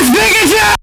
Let's make it show!